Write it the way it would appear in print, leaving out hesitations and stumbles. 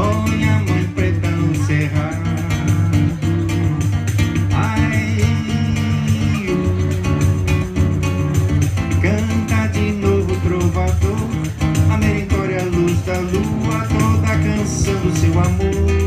vogliamo impredansejar. Ai, canta de novo, trovador, a meritória luz da lua, toda a canção do seu amor.